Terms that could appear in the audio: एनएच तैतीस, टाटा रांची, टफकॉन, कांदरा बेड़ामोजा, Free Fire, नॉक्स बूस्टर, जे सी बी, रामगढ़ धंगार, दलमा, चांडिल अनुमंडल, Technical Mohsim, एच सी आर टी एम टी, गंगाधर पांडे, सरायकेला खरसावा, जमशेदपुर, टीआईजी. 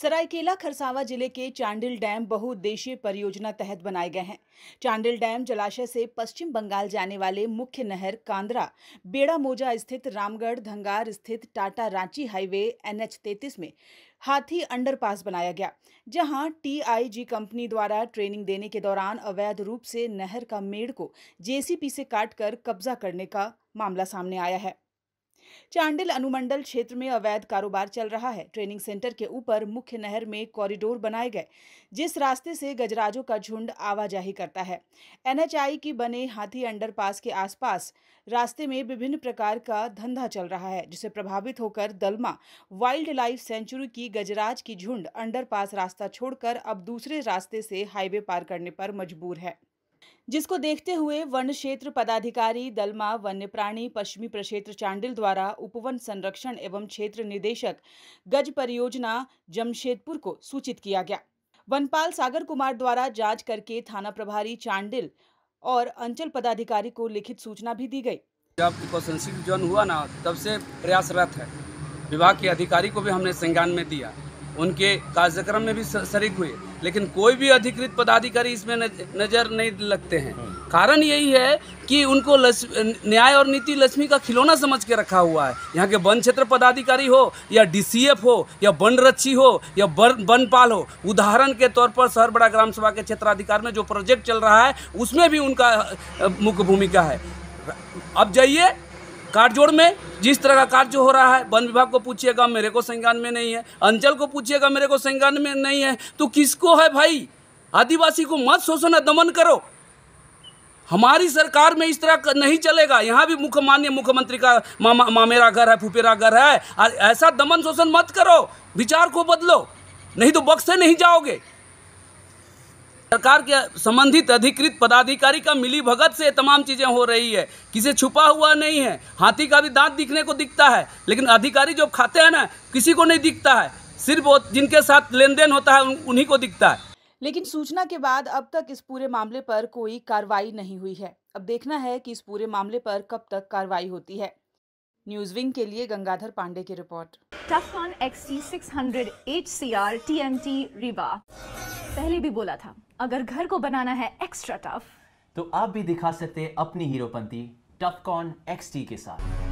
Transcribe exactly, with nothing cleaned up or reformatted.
सरायकेला खरसावा जिले के चांडिल डैम बहुउद्देशीय परियोजना तहत बनाए गए हैं। चांडिल डैम जलाशय से पश्चिम बंगाल जाने वाले मुख्य नहर कांदरा बेड़ामोजा स्थित रामगढ़ धंगार स्थित टाटा रांची highway N H तैतीस में हाथी अंडरपास बनाया गया, जहां टी आई जी कंपनी द्वारा ट्रेनिंग देने के दौरान अवैध रूप से नहर का मेड़ को जे सी बी से काटकर कब्जा करने का मामला सामने आया है। चांडिल अनुमंडल क्षेत्र में अवैध कारोबार चल रहा है। ट्रेनिंग सेंटर के ऊपर मुख्य नहर में कॉरिडोर बनाए गए, जिस रास्ते से गजराजों का झुंड आवाजाही करता है। एन एच की बने हाथी अंडरपास के आसपास रास्ते में विभिन्न प्रकार का धंधा चल रहा है, जिसे प्रभावित होकर दलमा वाइल्ड लाइफ सेंचुरी की गजराज की झुंड अंडरपास रास्ता छोड़कर अब दूसरे रास्ते से हाईवे पार करने पर मजबूर है, जिसको देखते हुए वन क्षेत्र पदाधिकारी दलमा वन्य प्राणी पश्चिमी प्रक्षेत्र चांडिल द्वारा उपवन संरक्षण एवं क्षेत्र निदेशक गज परियोजना जमशेदपुर को सूचित किया गया। वनपाल सागर कुमार द्वारा जांच करके थाना प्रभारी चांडिल और अंचल पदाधिकारी को लिखित सूचना भी दी गई। जब इको सेंसिटिव जोन हुआ ना, तब से प्रयासरत है। विभाग के अधिकारी को भी हमने संज्ञान में दिया, उनके कार्यक्रम में भी शरीक हुए, लेकिन कोई भी अधिकृत पदाधिकारी इसमें नजर नहीं लगते हैं। कारण यही है कि उनको न्याय और नीति लक्ष्मी का खिलौना समझ के रखा हुआ है। यहाँ के वन क्षेत्र पदाधिकारी हो या डी सी एफ हो या वन रक्षी हो या वनपाल हो, उदाहरण के तौर पर शहर बड़ा ग्राम सभा के क्षेत्राधिकार में जो प्रोजेक्ट चल रहा है उसमें भी उनका मुख्य भूमिका है। अब जाइए काटजोड़ में जिस तरह का कार्य हो रहा है, वन विभाग को पूछिएगा, मेरे को संज्ञान में नहीं है। अंचल को पूछिएगा, मेरे को संज्ञान में नहीं है। तो किसको है भाई? आदिवासी को मत शोषण दमन करो। हमारी सरकार में इस तरह नहीं चलेगा। यहाँ भी मुख्य माननीय मुख्यमंत्री का मा, मा, मामेरा घर है, फुफेरा घर है। ऐसा दमन शोषण मत करो, विचार को बदलो, नहीं तो बक्से नहीं जाओगे। सरकार के संबंधित अधिकृत पदाधिकारी का मिली भगत से तमाम चीज़ें हो रही है, किसी छुपा हुआ नहीं है। हाथी का भी दांत दिखने को दिखता है, लेकिन अधिकारी जो खाते हैं ना, किसी को नहीं दिखता है। सिर्फ जिनके साथ लेन देन होता है उन्हीं को दिखता है। लेकिन सूचना के बाद अब तक इस पूरे मामले पर कोई कार्रवाई नहीं हुई है। अब देखना है कि इस पूरे मामले पर कब तक कार्रवाई होती है। न्यूज विंग के लिए गंगाधर पांडे की रिपोर्ट। टफन XT six hundred एच सी आर टी एम टी Rewa. पहले भी बोला था, अगर घर को बनाना है एक्स्ट्रा टफ तो आप भी दिखा सकते हैं अपनी हीरोपंती टफकॉन एक्सटी के साथ।